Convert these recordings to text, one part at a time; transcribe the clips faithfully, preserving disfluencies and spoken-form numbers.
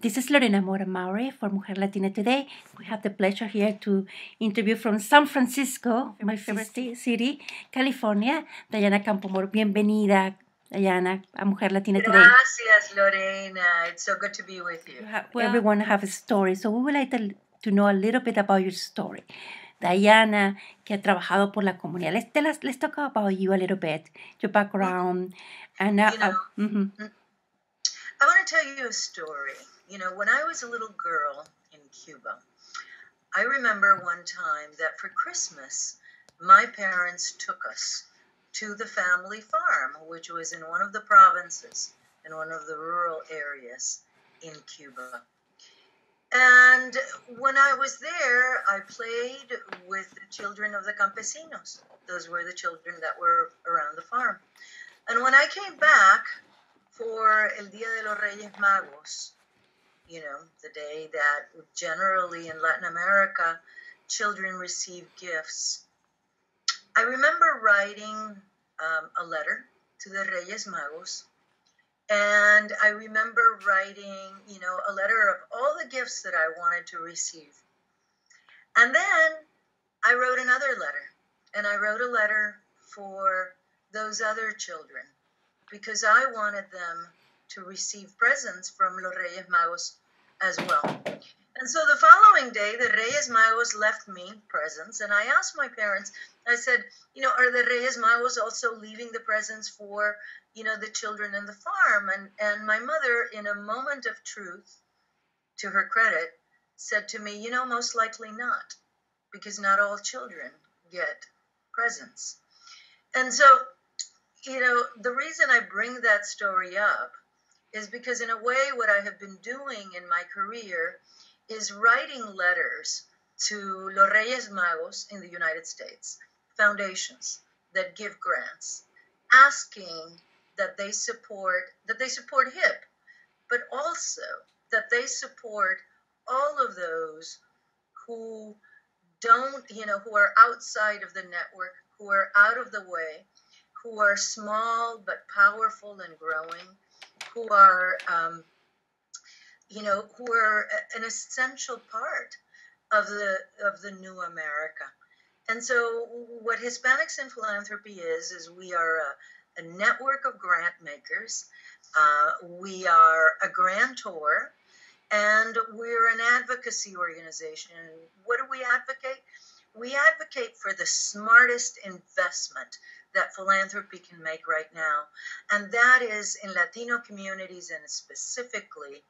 This is Lorena Mora-Mowry for Mujer Latina Today. We have the pleasure here to interview from San Francisco, my favorite city, California, Diana Campoamor. Bienvenida, Diana, a Mujer Latina Today. Gracias, Lorena. It's so good to be with you. Well, everyone have a story, so we would like to, to know a little bit about your story. Diana, que ha trabajado por la comunidad. Let's, let's, let's talk about you a little bit, your background. And, uh, you know, uh, mm-hmm. I want to tell you a story. You know, when I was a little girl in Cuba, I remember one time that for Christmas, my parents took us to the family farm, which was in one of the provinces, in one of the rural areas in Cuba. And when I was there, I played with the children of the campesinos. Those were the children that were around the farm. And when I came back for El Dia de los Reyes Magos, you know, the day that generally in Latin America, children receive gifts, I remember writing um, a letter to the Reyes Magos. And I remember writing, you know, a letter of all the gifts that I wanted to receive. And then I wrote another letter. And I wrote a letter for those other children because I wanted them to receive presents from Los Reyes Magos as well. And so the following day, the Reyes Magos left me presents. And I asked my parents, I said, you know, are the Reyes Magos also leaving the presents for, you know, the children in the farm? And, and my mother, in a moment of truth, to her credit, said to me, you know, most likely not, because not all children get presents. And so, you know, the reason I bring that story up is because in a way what I have been doing in my career is writing letters to Los Reyes Magos in the United States, foundations that give grants, asking that they support, that they support HIP, but also that they support all of those who don't, you know, who are outside of the network, who are out of the way, who are small but powerful and growing, who are, um, you know, who are an essential part of the of the new America. And so what Hispanics in Philanthropy is, is we are a, a network of grant makers, uh, we are a grantor, and we're an advocacy organization. And what do we advocate? We advocate for the smartest investment that philanthropy can make right now, and that is in Latino communities and specifically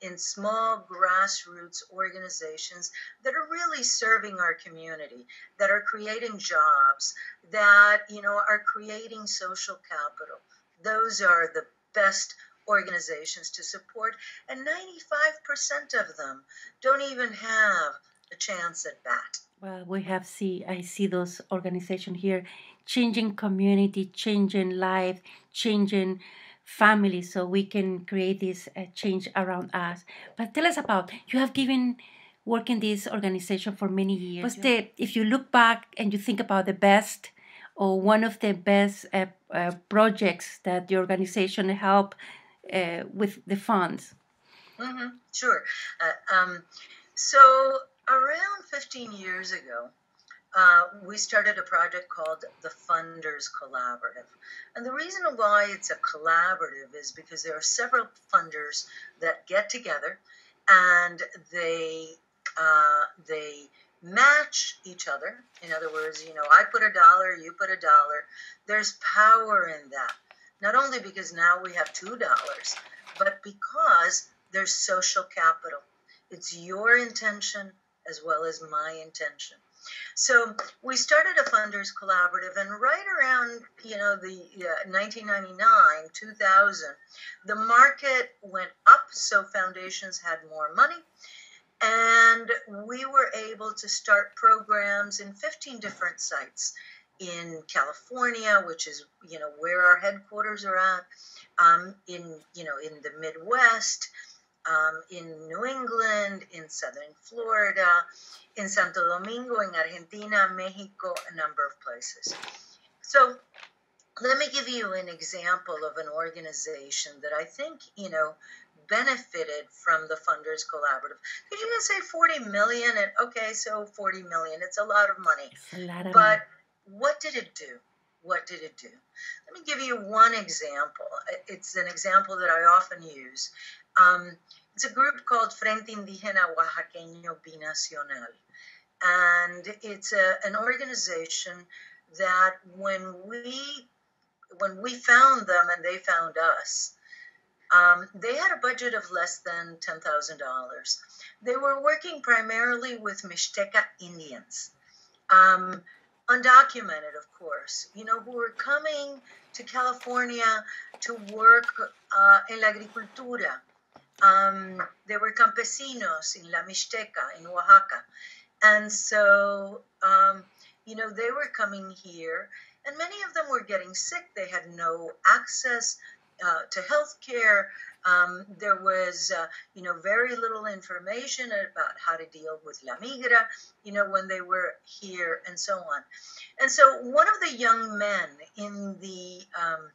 in small grassroots organizations that are really serving our community, that are creating jobs, that, you know, are creating social capital. Those are the best organizations to support, and ninety-five percent of them don't even have a chance at that. Well, we have see, I see those organizations here, changing community, changing life, changing family, so we can create this uh, change around us. But tell us about, you have given work in this organization for many years. What's the, if you look back and you think about the best or one of the best uh, uh, projects that the organization helped uh, with the funds? Mm-hmm. Sure. Uh, um, so around fifteen years ago, Uh, we started a project called the Funders Collaborative. And the reason why it's a collaborative is because there are several funders that get together and they, uh, they match each other. In other words, you know, I put a dollar, you put a dollar. There's power in that, not only because now we have two dollars, but because there's social capital. It's your intention as well as my intention. So we started a funders collaborative, and right around, you know, the uh, nineteen ninety-nine, two thousand, the market went up, so foundations had more money, and we were able to start programs in fifteen different sites in California, which is, you know, where our headquarters are at, um, in, you know, in the Midwest, Um, in New England, in Southern Florida, in Santo Domingo, in Argentina, Mexico, a number of places. So let me give you an example of an organization that I think, you know, benefited from the funders collaborative? Because you can say forty million and okay, so forty million, it's a lot of money. It's a lot of but money. What did it do? What did it do? Let me give you one example. It's an example that I often use. Um, it's a group called Frente Indígena Oaxaqueño Binacional. And it's a, an organization that when we when we found them and they found us, um, they had a budget of less than ten thousand dollars. They were working primarily with Mixteca Indians, um, undocumented, of course, you know, who were coming to California to work uh, in la agricultura. Um, they were campesinos in la Mixteca, in Oaxaca. And so, um, you know, they were coming here, and many of them were getting sick. They had no access uh, to health care. Um, there was, uh, you know, very little information about how to deal with La Migra, you know, when they were here and so on. And so one of the young men in the, um,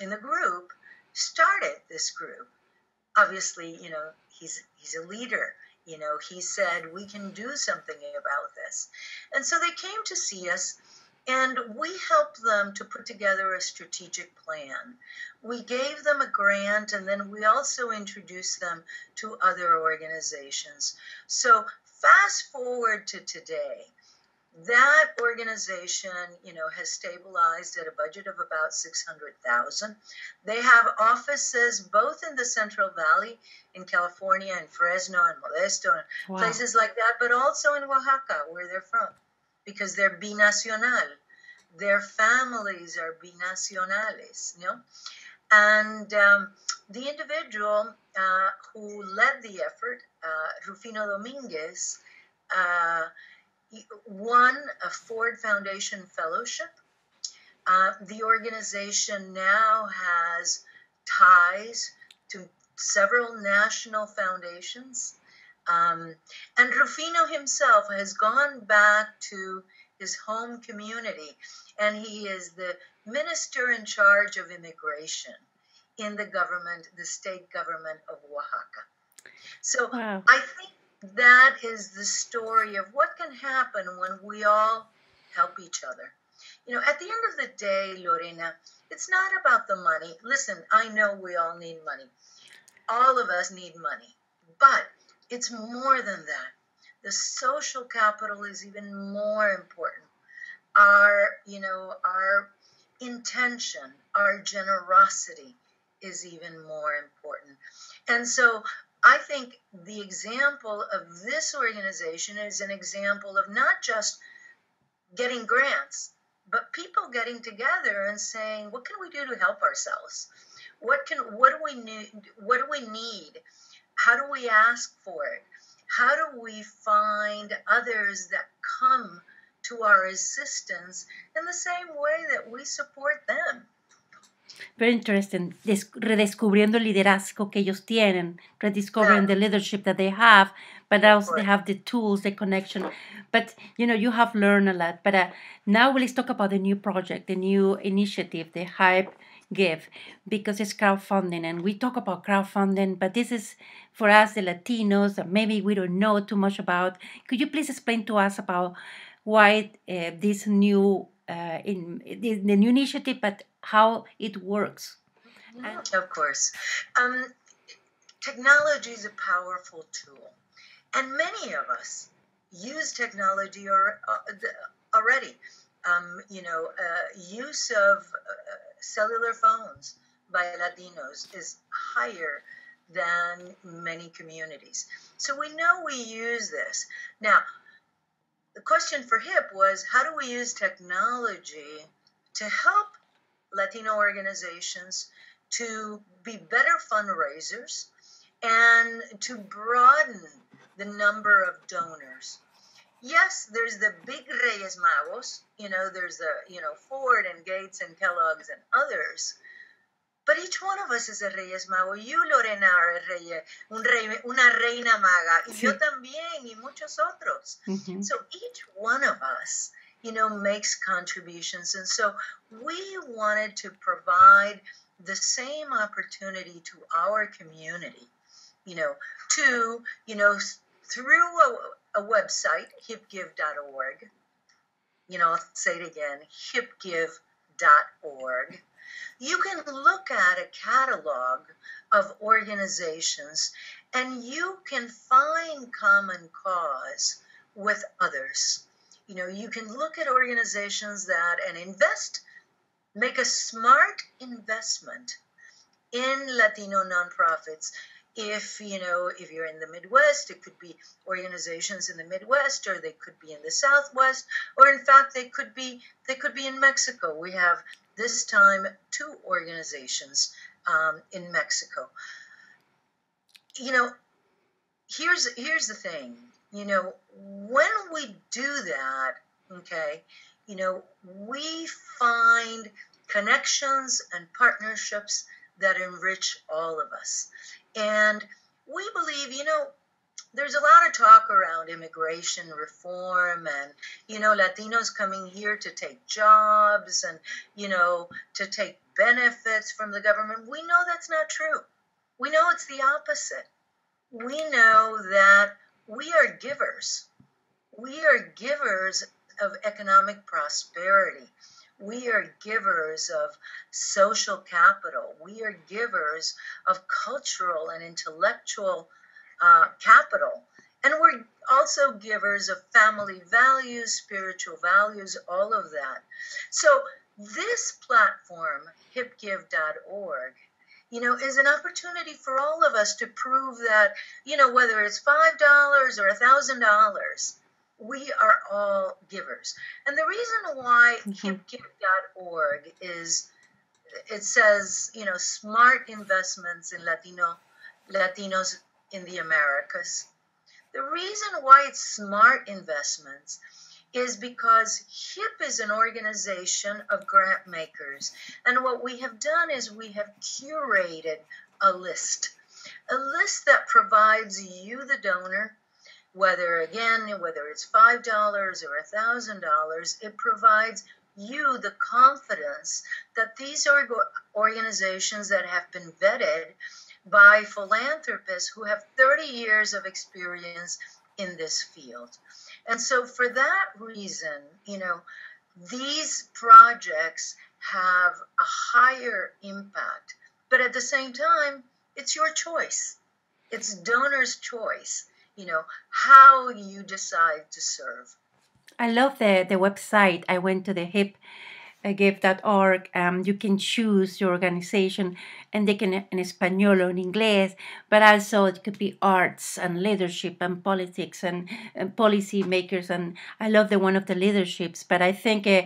in the group started this group. Obviously, you know, he's, he's a leader. You know, he said, we can do something about this. And so they came to see us, and we helped them to put together a strategic plan. We gave them a grant, and then we also introduced them to other organizations. So fast forward to today, that organization, you know, has stabilized at a budget of about six hundred thousand dollars. They have offices both in the Central Valley, in California, in Fresno, and Modesto, and wow. places like that, but also in Oaxaca, where they're from, because they're binacional. Their families are binacionales, you know? And um, the individual uh, who led the effort, uh, Rufino Dominguez, uh, He won a Ford Foundation fellowship. Uh, the organization now has ties to several national foundations. Um, and Rufino himself has gone back to his home community, and he is the minister in charge of immigration in the government, the state government of Oaxaca. So wow. I think that is the story of what can happen when we all help each other. You know, at the end of the day, Lorena, it's not about the money. Listen, I know we all need money. All of us need money. But it's more than that. The social capital is even more important. Our, you know, our intention, our generosity is even more important. And so I think the example of this organization is an example of not just getting grants, but people getting together and saying, what can we do to help ourselves? What can, what do we need? What do we need? How do we ask for it? How do we find others that come to our assistance in the same way that we support them? Very interesting. Des- redescubriendo el liderazgo que ellos tienen, rediscovering yeah. the leadership that they have, but also they have the tools, the connection. But, you know, you have learned a lot. But uh, now let's talk about the new project, the new initiative, the HIPGive, because it's crowdfunding. And we talk about crowdfunding, but this is for us, the Latinos, that maybe we don't know too much about. Could you please explain to us about why uh, this new Uh, in, in the new initiative, but how it works. Yeah, and of course. Um, technology is a powerful tool, and many of us use technology or, uh, already. Um, you know, uh, use of uh, cellular phones by Latinos is higher than many communities. So we know we use this. Now, the question for HIP was, how do we use technology to help Latino organizations to be better fundraisers and to broaden the number of donors? Yes, there's the big Reyes Magos, you know, there's the, you know, Ford and Gates and Kellogg's and others, but each one of us is a Reyes Mago. You, Lorena, are a rey, un rey, una reina maga, y sí. Yo también, y muchos otros. Mm-hmm. So each one of us, you know, makes contributions. And so we wanted to provide the same opportunity to our community you know, to, you know, through a, a website, hip give dot org. You know, I'll say it again, hip give dot org. You can look at a catalog of organizations and you can find common cause with others. You know, you can look at organizations that and invest, make a smart investment in Latino nonprofits. If, you know, if you're in the Midwest, it could be organizations in the Midwest, or they could be in the Southwest, or in fact, they could be, they could be in Mexico. We have this time two organizations um, in Mexico. You know, here's, here's the thing. You know, when we do that, okay, you know, we find connections and partnerships that enrich all of us. And we believe, you know, there's a lot of talk around immigration reform and, you know, Latinos coming here to take jobs and, you know, to take benefits from the government. We know that's not true. We know it's the opposite. We know that we are givers. We are givers of economic prosperity. We are givers of social capital. We are givers of cultural and intellectual uh, capital. And we're also givers of family values, spiritual values, all of that. So this platform, hip give dot org, you know, is an opportunity for all of us to prove that, you know, whether it's five dollars or one thousand dollars, we are all givers. And the reason why mm-hmm. hip give dot org is, it says, you know, smart investments in Latino, Latinos in the Americas. The reason why it's smart investments is because HIP is an organization of grant makers. And what we have done is we have curated a list, a list that provides you, the donor, whether again, whether it's five dollars or one thousand dollars, it provides you the confidence that these are organizations that have been vetted by philanthropists who have thirty years of experience in this field. And so for that reason, you know, these projects have a higher impact, but at the same time, it's your choice. It's donors' choice, you know, how you decide to serve. I love the, the website. I went to the hip give dot org. Um, you can choose your organization, and they can in Espanol or in English, but also it could be arts and leadership and politics and, and policy makers. And I love the one of the leaderships, but I think uh,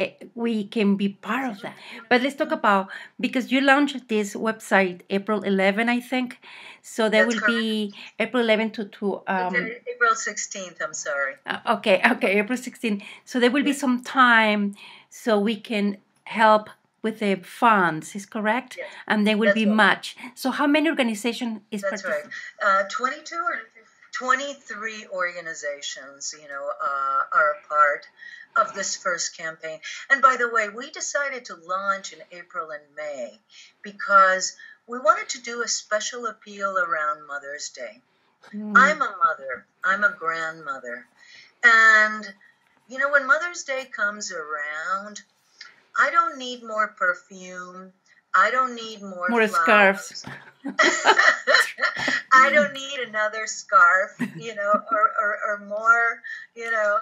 uh, we can be part of that. But let's talk about, because you launched this website April eleventh, I think. So there That's will correct. be April eleventh to, to um, April sixteenth, I'm sorry. Uh, okay, okay, April sixteenth. So there will be some time so we can help with the funds, is correct? Yes. And there will That's be right. match. So how many organizations is That's right. Uh, twenty-two or twenty-three organizations, you know, uh, are a part of this first campaign. And by the way, we decided to launch in April and May because we wanted to do a special appeal around Mother's Day. Mm. I'm a mother. I'm a grandmother. And you know, when Mother's Day comes around, I don't need more perfume. I don't need more, more flowers. Scarves. I don't need another scarf, you know, or, or, or more, you know,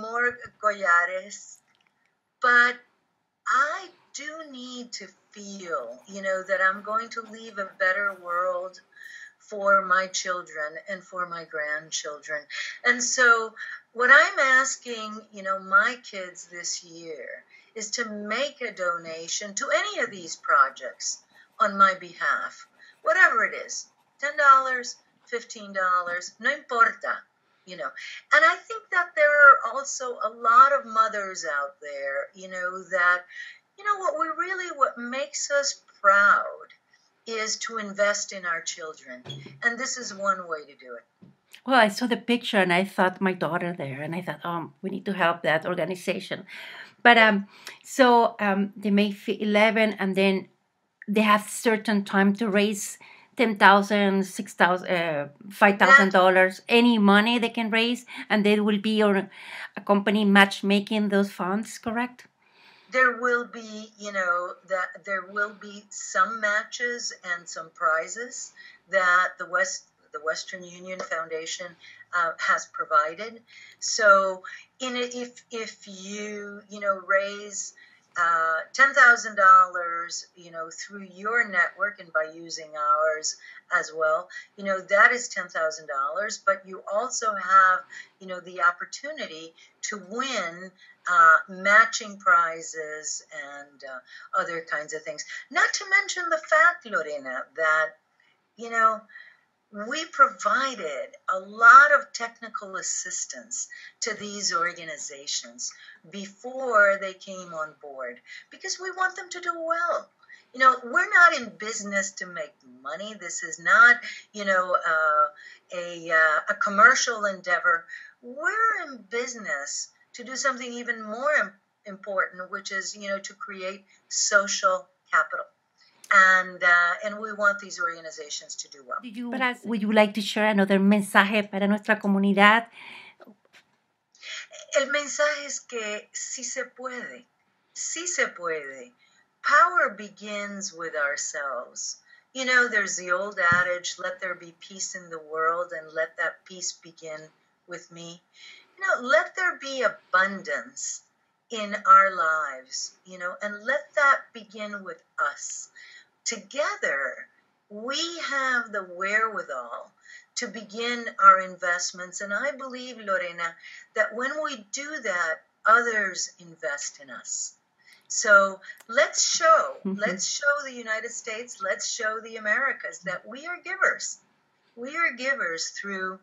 more collares. But I do need to feel, you know, that I'm going to leave a better world for my children and for my grandchildren. And so what I'm asking, you know, my kids this year is to make a donation to any of these projects on my behalf, whatever it is, ten dollars, fifteen dollars, no importa, you know. And I think that there are also a lot of mothers out there, you know, that, you know, what we really, what makes us proud is to invest in our children. And this is one way to do it. Well, I saw the picture and I thought my daughter there, and I thought, oh, we need to help that organization. But um, so um, they make eleven, and then they have certain time to raise ten thousand dollars, six thousand dollars, uh, five thousand dollars, any money they can raise, and they will be or a company matchmaking those funds, correct? There will be, you know, that there will be some matches and some prizes that the West, the Western Union Foundation uh, has provided. So, in a, if if you you know raise uh, ten thousand dollars, you know, through your network and by using ours as well, you know, that is ten thousand dollars. But you also have, you know, the opportunity to win. Uh, matching prizes and uh, other kinds of things. Not to mention the fact, Lorena, that, you know, we provided a lot of technical assistance to these organizations before they came on board because we want them to do well. You know, we're not in business to make money. This is not, you know, uh, a, uh, a commercial endeavor. We're in business to do something even more important, which is, you know, to create social capital. And, uh, and we want these organizations to do well. Did you, would you like to share another mensaje para nuestra comunidad? El mensaje es que sí se puede, sí se puede. Power begins with ourselves. You know, there's the old adage, let there be peace in the world and let that peace begin with me. You know, let there be abundance in our lives, you know, and let that begin with us. Together, we have the wherewithal to begin our investments. And I believe, Lorena, that when we do that, others invest in us. So let's show, mm-hmm. let's show the United States, let's show the Americas that we are givers. We are givers through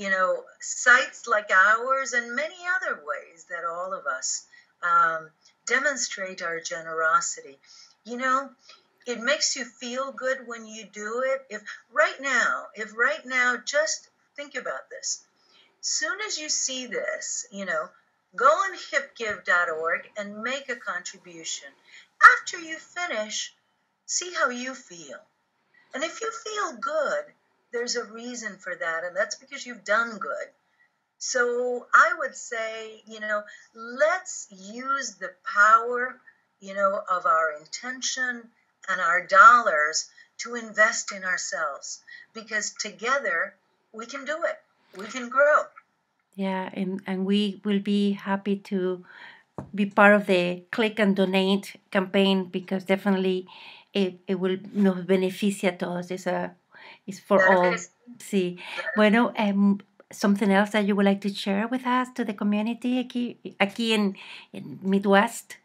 you know, sites like ours and many other ways that all of us um, demonstrate our generosity. You know, it makes you feel good when you do it. If right now, if right now, just think about this. Soon as you see this, you know, go on hip give dot org and make a contribution. After you finish, see how you feel. And if you feel good, there's a reason for that, and that's because you've done good. So I would say, you know, let's use the power, you know, of our intention and our dollars to invest in ourselves, because together we can do it. We can grow. Yeah, and, and we will be happy to be part of the Click and Donate campaign, because definitely it, it will nos beneficia a todos. It's a It's for all. Sí. Bueno, um, something else that you would like to share with us to the community aquí, aquí en, en Midwest?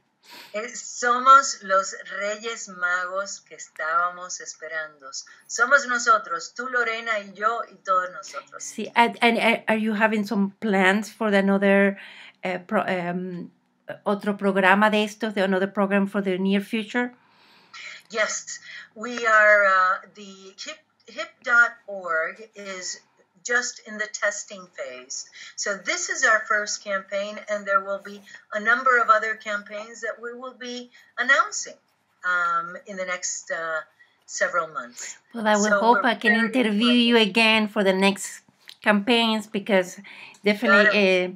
Somos los Reyes Magos que estábamos esperando. Somos nosotros, tú Lorena y yo y todos nosotros. Sí, and, and are you having some plans for another uh, pro, um, otro programa de estos, de another program for the near future? Yes, we are uh, the hip dot org is just in the testing phase. So this is our first campaign, and there will be a number of other campaigns that we will be announcing um, in the next uh, several months. Well, I would so hope I can interview you again for the next campaigns, because definitely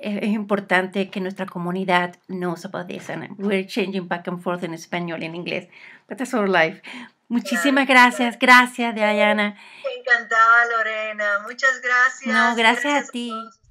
es importante que nuestra comunidad knows about this, and we're changing back and forth in Spanish and English, but that's our life. Muchísimas gracias, gracias Diana. Encantada Lorena, muchas gracias. No, gracias, gracias a ti.